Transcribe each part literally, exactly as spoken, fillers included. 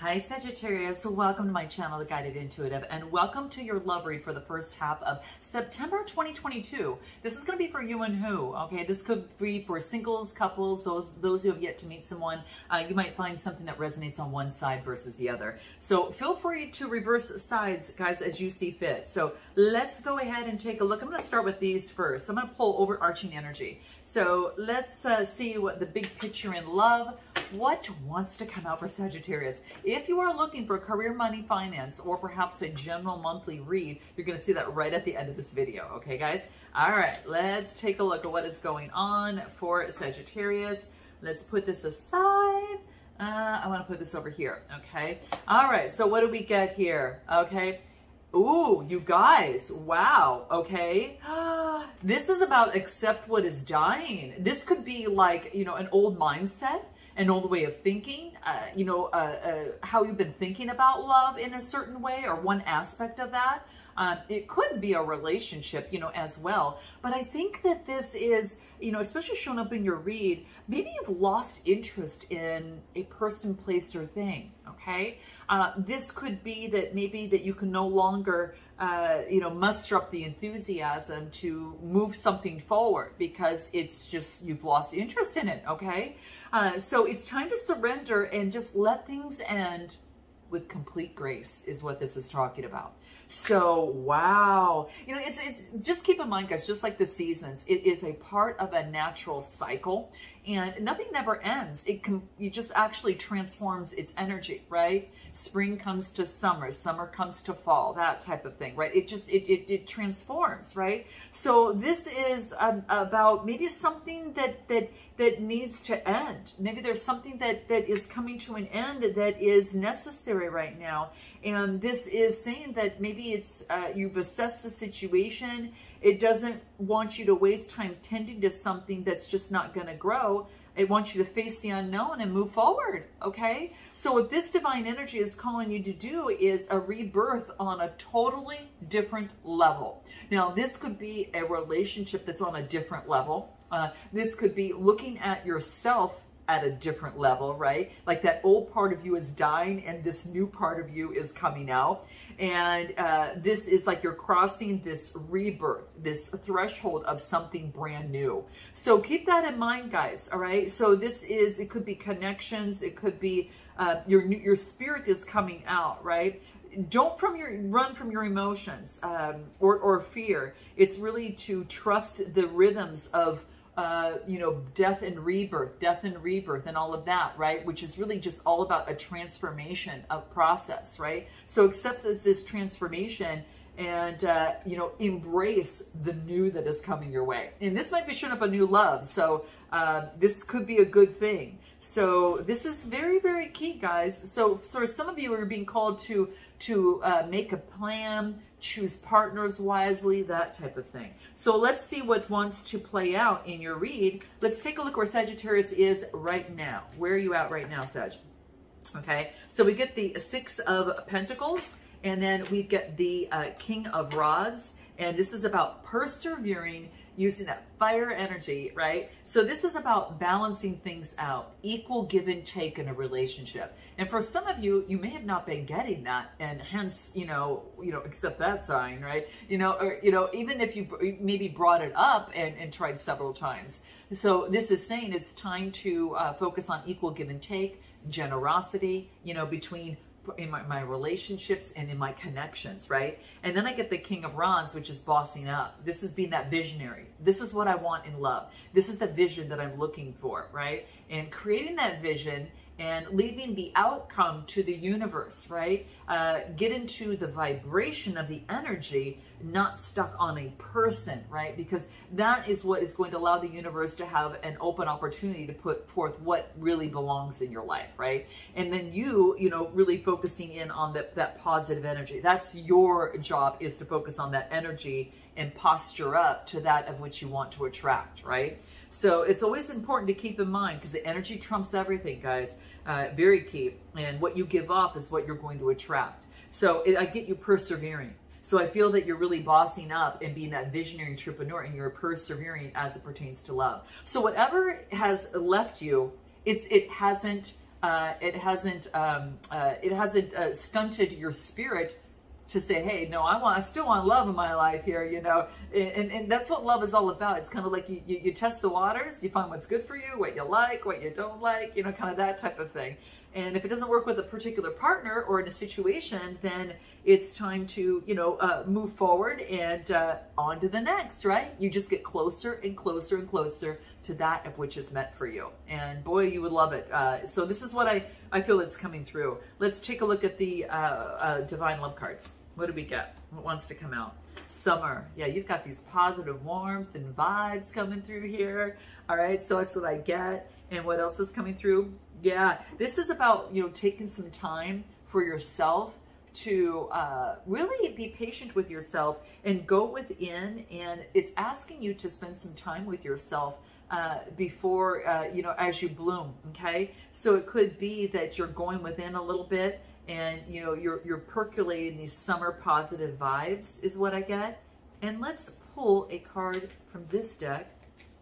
Hi Sagittarius, welcome to my channel, The Guided Intuitive, and welcome to your love read for the first half of September twenty twenty-two. This is going to be for you and who, okay? This could be for singles, couples, those, those who have yet to meet someone. Uh, you might find something that resonates on one side versus the other. So feel free to reverse sides, guys, as you see fit. So let's go ahead and take a look. I'm going to start with these first. I'm going to pull overarching energy. So let's uh, see what the big picture in love, what wants to come out for Sagittarius. If you are looking for career, money, finance, or perhaps a general monthly read, you're going to see that right at the end of this video. Okay, guys? All right, let's take a look at what is going on for Sagittarius. Let's put this aside. Uh, I want to put this over here. Okay. All right. So what do we get here? Okay. Ooh, you guys. Wow. Okay. This is about accept what is dying. This could be like, you know, an old mindset. An old way of thinking, uh, you know, uh, uh, how you've been thinking about love in a certain way or one aspect of that. Um, it could be a relationship, you know, as well. But I think that this is, you know, especially shown up in your read, maybe you've lost interest in a person, place, or thing, okay? Uh, this could be that maybe that you can no longer, uh, you know, muster up the enthusiasm to move something forward because it's just, you've lost interest in it, okay? Uh, so it's time to surrender and just let things end with complete grace is what this is talking about. So, wow. You know, it's, it's just keep in mind, guys, just like the seasons, it is a part of a natural cycle and nothing never ends. It can, it just actually transforms its energy, right? Spring comes to summer, summer comes to fall, that type of thing, right? It just, it, it, it transforms, right? So this is um, about maybe something that, that, that needs to end. Maybe there's something that, that is coming to an end that is necessary right now. And this is saying that maybe it's, uh, you've assessed the situation. It doesn't want you to waste time tending to something that's just not going to grow. It wants you to face the unknown and move forward, okay? So what this divine energy is calling you to do is a rebirth on a totally different level. Now, this could be a relationship that's on a different level. Uh, this could be looking at yourself at a different level, right? Like that old part of you is dying and this new part of you is coming out. And uh, this is like you're crossing this rebirth, this threshold of something brand new. So keep that in mind, guys, all right? So this is, it could be connections, it could be uh, your, your spirit is coming out, right? Don't from your, run from your emotions um, or, or fear. It's really to trust the rhythms of Uh, you know, death and rebirth, death and rebirth and all of that, right? Which is really just all about a transformation of process, right? So accept this, this transformation and, uh, you know, embrace the new that is coming your way. And this might be showing up a new love. So uh, this could be a good thing. So this is very, very key, guys. So, so some of you are being called to, to uh, make a plan, choose partners wisely, that type of thing. So let's see what wants to play out in your read. Let's take a look where Sagittarius is right now. Where are you at right now, Sag? Okay, so we get the Six of Pentacles, and then we get the uh, King of Rods, and this is about persevering, using that fire energy, right? So this is about balancing things out, equal give and take in a relationship. And for some of you, you may have not been getting that, and hence, you know, you know, accept that sign, right? You know, or, you know, even if you maybe brought it up and, and tried several times. So this is saying it's time to uh, focus on equal give and take, generosity, you know, between in my, my relationships and in my connections, right? And then I get the King of Rods, which is bossing up. This is being that visionary. This is what I want in love. This is the vision that I'm looking for, right? And creating that vision and leaving the outcome to the universe, right? Uh, get into the vibration of the energy, not stuck on a person, right? Because that is what is going to allow the universe to have an open opportunity to put forth what really belongs in your life, right? And then you, you know, really focusing in on that, that positive energy. That's your job, is to focus on that energy and posture up to that of which you want to attract, right? So it's always important to keep in mind, because the energy trumps everything, guys. Uh, very key. And what you give off is what you're going to attract. So it, I get you persevering. So I feel that you're really bossing up and being that visionary entrepreneur, and you're persevering as it pertains to love. So whatever has left you, it's, it hasn't Uh, it hasn't, um, uh, it hasn't uh, stunted your spirit to say, hey, no, I want, I still want love in my life here, you know, and, and, and that's what love is all about. It's kind of like you, you, you test the waters, you find what's good for you, what you like, what you don't like, you know, kind of that type of thing. And if it doesn't work with a particular partner or in a situation, then it's time to, you know, uh, move forward and uh, on to the next, right? You just get closer and closer and closer to that of which is meant for you. And boy, you would love it. Uh, so this is what I, I feel it's coming through. Let's take a look at the uh, uh, Divine Love cards. What do we get? What wants to come out? Summer. Yeah, you've got these positive warmth and vibes coming through here. All right, so that's what I get. And what else is coming through? Yeah, this is about, you know, taking some time for yourself to uh, really be patient with yourself and go within. And it's asking you to spend some time with yourself uh, before, uh, you know, as you bloom, okay? So it could be that you're going within a little bit and, you know, you're, you're percolating these summer positive vibes is what I get. And let's pull a card from this deck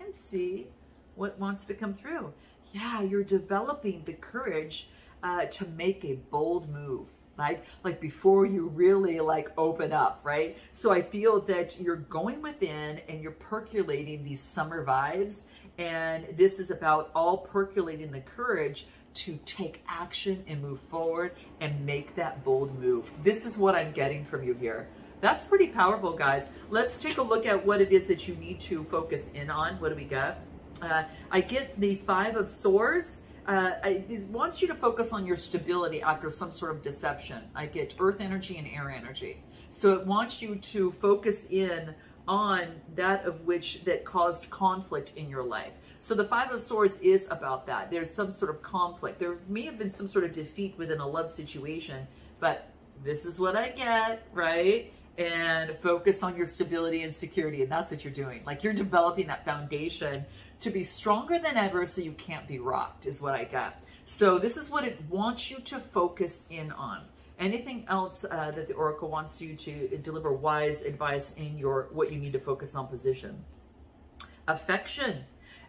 and see what wants to come through. Yeah, you're developing the courage uh, to make a bold move, right? Like before you really like open up, right? So I feel that you're going within and you're percolating these summer vibes. And this is about all percolating the courage to take action and move forward and make that bold move. This is what I'm getting from you here. That's pretty powerful, guys. Let's take a look at what it is that you need to focus in on. What do we got? Uh, I get the Five of Swords. Uh, I, it wants you to focus on your stability after some sort of deception. I get earth energy and air energy. So it wants you to focus in on that of which that caused conflict in your life. So the Five of Swords is about that. There's some sort of conflict. There may have been some sort of defeat within a love situation, but this is what I get, right? And focus on your stability and security. And that's what you're doing. Like you're developing that foundation to be stronger than ever so you can't be rocked is what I got. So this is what it wants you to focus in on. Anything else uh, that the Oracle wants you to deliver wise advice in your, what you need to focus on position. Affection.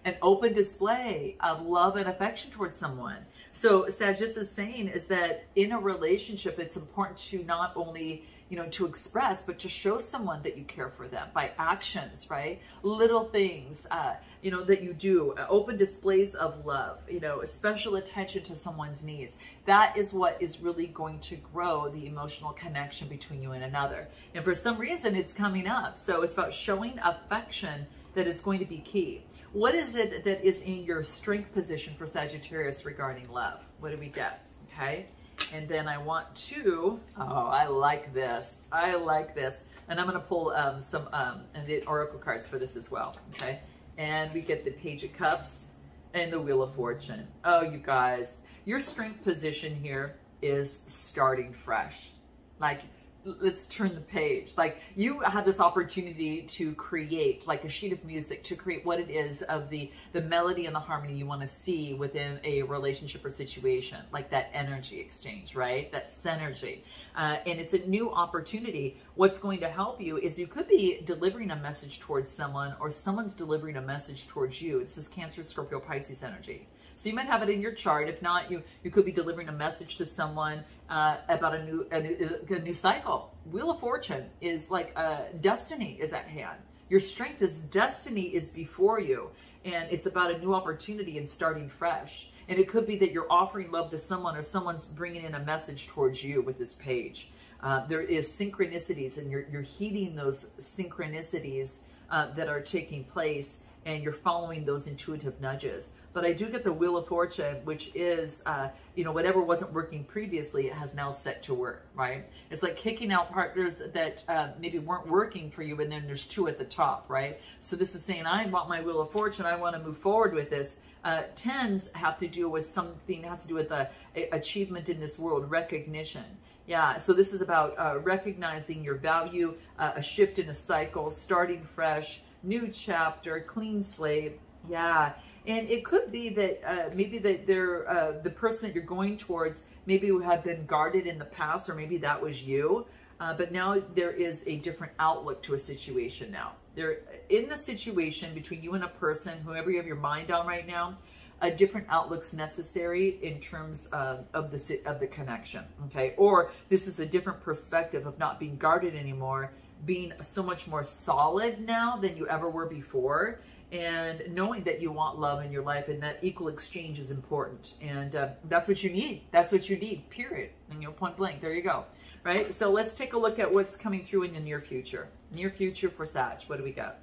An open display of love and affection towards someone. So Sagittarius is saying is that in a relationship, it's important to not only, you know, to express, but to show someone that you care for them by actions, right? Little things, uh, you know, that you do, uh, open displays of love, you know, special attention to someone's needs. That is what is really going to grow the emotional connection between you and another. And for some reason, it's coming up. So it's about showing affection that is going to be key. What is it that is in your strength position for Sagittarius regarding love? What do we get? Okay. And then I want to, oh, I like this. I like this. And I'm going to pull um, some um, the Oracle cards for this as well. Okay. And we get the Page of Cups and the Wheel of Fortune. Oh, you guys, your strength position here is starting fresh. Like, let's turn the page. Like you have this opportunity to create like a sheet of music, to create what it is of the, the melody and the harmony you want to see within a relationship or situation, like that energy exchange, right? That synergy. Uh, and it's a new opportunity. What's going to help you is you could be delivering a message towards someone or someone's delivering a message towards you. It's this Cancer, Scorpio, Pisces energy. So you might have it in your chart. If not, you, you could be delivering a message to someone uh, about a new, a new, a new cycle. Wheel of Fortune is like uh, destiny is at hand. Your strength is destiny is before you. And it's about a new opportunity and starting fresh. And it could be that you're offering love to someone or someone's bringing in a message towards you with this page. Uh, there is synchronicities and you're, you're heeding those synchronicities uh, that are taking place and you're following those intuitive nudges. But I do get the Wheel of Fortune, which is, uh, you know, whatever wasn't working previously, it has now set to work, right? It's like kicking out partners that uh, maybe weren't working for you, and then there's two at the top, right? So this is saying, I want my Wheel of Fortune. I want to move forward with this. Uh, tens have to do with something, has to do with a, a achievement in this world, recognition. Yeah, so this is about uh, recognizing your value, uh, a shift in a cycle, starting fresh, new chapter, clean slate. Yeah. And it could be that uh, maybe that they're, uh, the person that you're going towards maybe who had been guarded in the past, or maybe that was you. Uh, but now there is a different outlook to a situation now. They're in the situation between you and a person, whoever you have your mind on right now. a different outlook's necessary in terms of, of the of the connection, okay? Or this is a different perspective of not being guarded anymore, being so much more solid now than you ever were before, and knowing that you want love in your life and that equal exchange is important. And uh, that's what you need. That's what you need, period. And you know, point blank, there you go, right? So let's take a look at what's coming through in the near future. Near future for Sag, what do we got?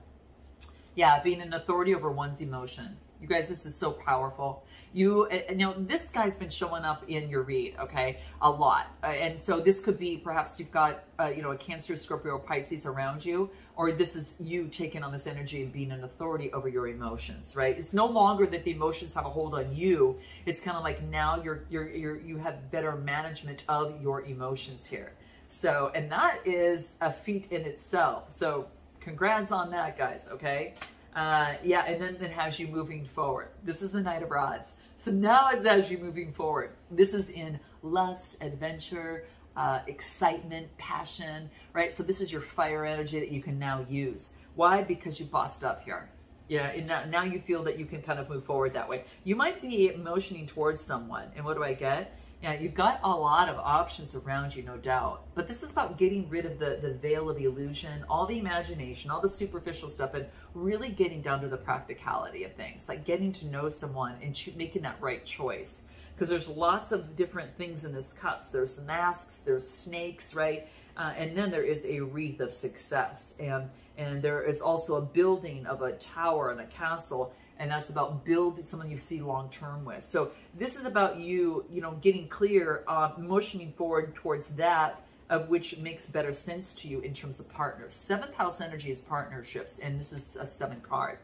Yeah, being an authority over one's emotion. You guys, this is so powerful. You, you know, this guy's been showing up in your read, okay, a lot. Uh, and so this could be perhaps you've got, uh, you know, a Cancer, Scorpio, Pisces around you, or this is you taking on this energy and being an authority over your emotions, right? It's no longer that the emotions have a hold on you. It's kind of like now you're, you're, you're, you have better management of your emotions here. So, and that is a feat in itself. So congrats on that, guys, okay? Uh, yeah, and then it has you moving forward. This is the Knight of Rods. So now it has you moving forward. This is in lust, adventure, uh, excitement, passion, right? So this is your fire energy that you can now use. Why? Because you bossed up here. Yeah, and now, now you feel that you can kind of move forward that way. You might be motioning towards someone, and what do I get? Yeah, you've got a lot of options around you, no doubt. But this is about getting rid of the, the veil of illusion, all the imagination, all the superficial stuff, and really getting down to the practicality of things, like getting to know someone and making that right choice. Because there's lots of different things in this cup. There's masks, there's snakes, right? Uh, and then there is a wreath of success. And, and there is also a building of a tower and a castle. And that's about building someone you see long-term with. So this is about you, you know, getting clear, uh, motioning forward towards that of which makes better sense to you in terms of partners. Seventh house energy is partnerships, and this is a seven card.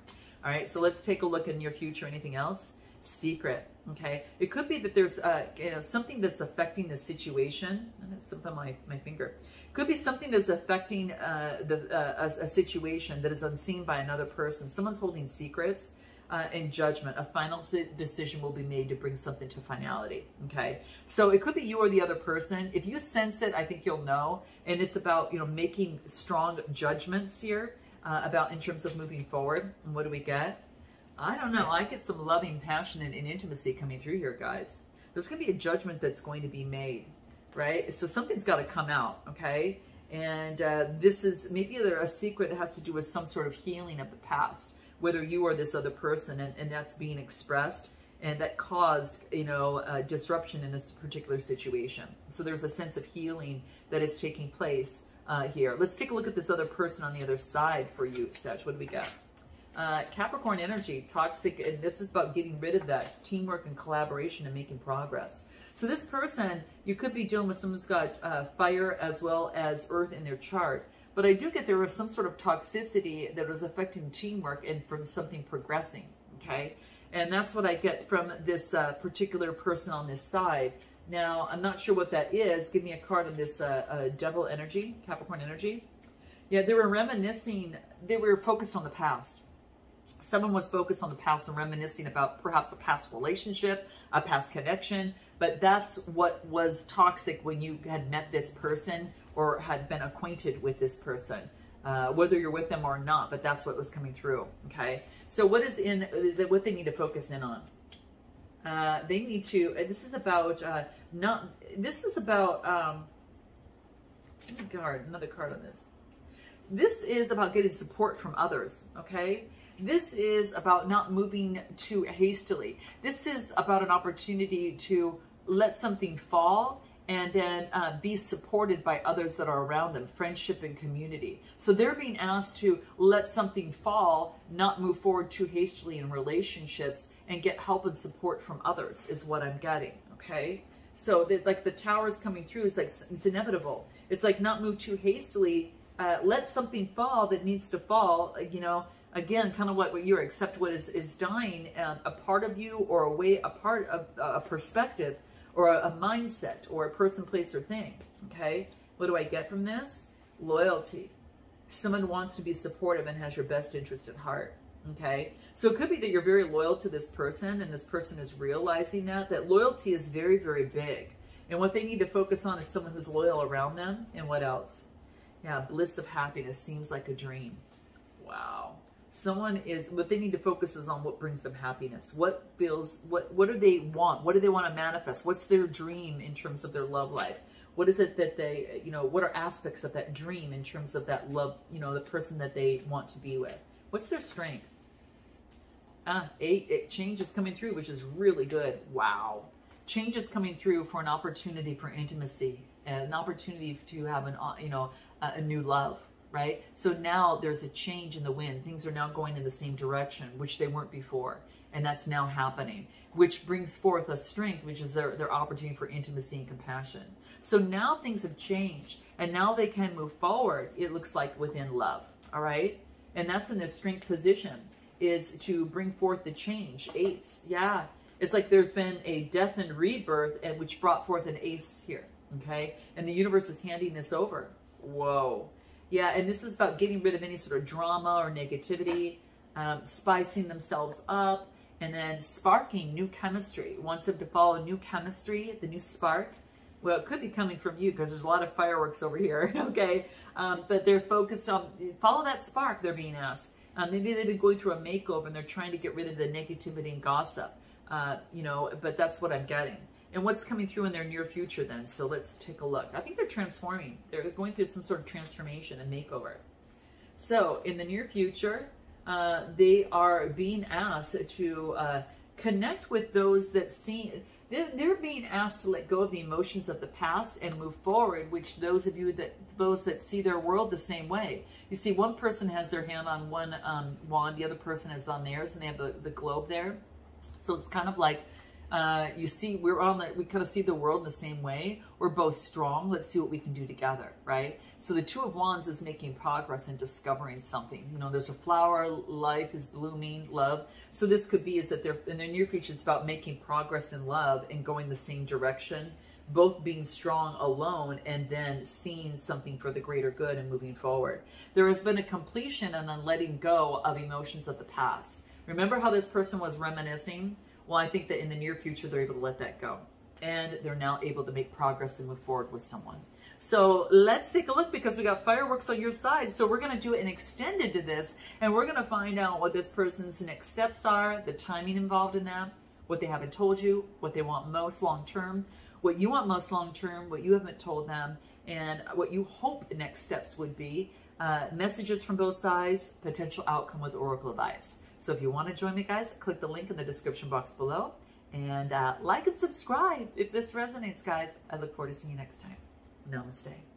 All right, so let's take a look in your future. Anything else? Secret, okay? It could be that there's uh, you know, something that's affecting the situation. And it's something on my, my finger. Could be something that's affecting uh, the, uh, a, a situation that is unseen by another person. Someone's holding secrets. Uh, in judgment, a final decision will be made to bring something to finality, okay? So it could be you or the other person. If you sense it, I think you'll know. And it's about, you know, making strong judgments here uh, about in terms of moving forward. And what do we get? I don't know. I get some loving, passion, and, and intimacy coming through here, guys. There's going to be a judgment that's going to be made, right? So something's got to come out, okay? And uh, this is maybe there a secret that has to do with some sort of healing of the past, whether you or this other person, and, and that's being expressed, and that caused, you know, uh, disruption in this particular situation. So there's a sense of healing that is taking place uh, here. Let's take a look at this other person on the other side for you, Sag. What do we got? Uh, Capricorn energy, toxic, and this is about getting rid of that. It's teamwork and collaboration and making progress. So this person, you could be dealing with someone who's got uh, fire as well as earth in their chart. But I do get there was some sort of toxicity that was affecting teamwork and from something progressing, okay? And that's what I get from this uh, particular person on this side. Now, I'm not sure what that is. Give me a card of this uh, uh, devil energy, Capricorn energy. Yeah, they were reminiscing. They were focused on the past. Someone was focused on the past and reminiscing about perhaps a past relationship, a past connection. But that's what was toxic when you had met this person or had been acquainted with this person, uh, whether you're with them or not, but that's what was coming through, okay? So what is in, what they need to focus in on? Uh, they need to, this is about, uh, not, this is about, um, oh my God, another card on this. This is about getting support from others, okay? This is about not moving too hastily. This is about an opportunity to let something fall and then uh, be supported by others that are around them, friendship and community. So they're being asked to let something fall, not move forward too hastily in relationships, and get help and support from others is what I'm getting, okay? So that, like the towers coming through, is like, it's inevitable. It's like not move too hastily, uh, let something fall that needs to fall, you know, again, kind of what, what you're, accept what is, is dying, uh, a part of you or a way, a part of uh, a perspective, or a, a mindset, or a person, place, or thing, okay? What do I get from this? Loyalty. Someone wants to be supportive and has your best interest at heart, okay? So it could be that you're very loyal to this person, and this person is realizing that, that loyalty is very, very big. And what they need to focus on is someone who's loyal around them, and what else? Yeah, bliss of happiness seems like a dream. Wow. Someone is, what they need to focus is on what brings them happiness. What feels, what, what do they want? What do they want to manifest? What's their dream in terms of their love life? What is it that they, you know, what are aspects of that dream in terms of that love, you know, the person that they want to be with? What's their strength? Ah, eight, it, change is coming through, which is really good. Wow. Change is coming through for an opportunity for intimacy and an opportunity to have an, you know, a, a new love. Right? So now there's a change in the wind. Things are now going in the same direction, which they weren't before. And that's now happening, which brings forth a strength, which is their, their opportunity for intimacy and compassion. So now things have changed and now they can move forward. It looks like within love. All right. And that's in their strength position, is to bring forth the change. Eights. Yeah. It's like there's been a death and rebirth, and which brought forth an ace here. Okay. And the universe is handing this over. Whoa. Yeah, and this is about getting rid of any sort of drama or negativity, um, spicing themselves up, and then sparking new chemistry. Wants them to follow new chemistry, the new spark. Well, it could be coming from you because there's a lot of fireworks over here, okay? Um, but they're focused on, follow that spark, they're being asked. Um, maybe they've been going through a makeover and they're trying to get rid of the negativity and gossip, uh, you know, but that's what I'm getting. And what's coming through in their near future then? So let's take a look. I think they're transforming. They're going through some sort of transformation and makeover. So in the near future, uh, they are being asked to uh, connect with those that seem... They're, they're being asked to let go of the emotions of the past and move forward, which those of you that... Those that see their world the same way. You see, one person has their hand on one um, wand, the other person is on theirs, and they have the, the globe there. So it's kind of like... Uh, you see, we're on the, we kind of see the world the same way. We're both strong. Let's see what we can do together, right? So the Two of Wands is making progress and discovering something. You know, there's a flower, life is blooming, love. So this could be is that they're, in their near future, it's about making progress in love and going the same direction, both being strong alone and then seeing something for the greater good and moving forward. There has been a completion and a letting go of emotions of the past. Remember how this person was reminiscing? Well, I think that in the near future, they're able to let that go. And they're now able to make progress and move forward with someone. So let's take a look, because we got fireworks on your side. So we're going to do an extended to this. And we're going to find out what this person's next steps are, the timing involved in that, what they haven't told you, what they want most long-term, what you want most long-term, what you haven't told them, and what you hope the next steps would be. Uh, messages from both sides, potential outcome with Oracle advice. So if you want to join me, guys, click the link in the description box below, and uh, like and subscribe if this resonates, guys. I look forward to seeing you next time. Namaste.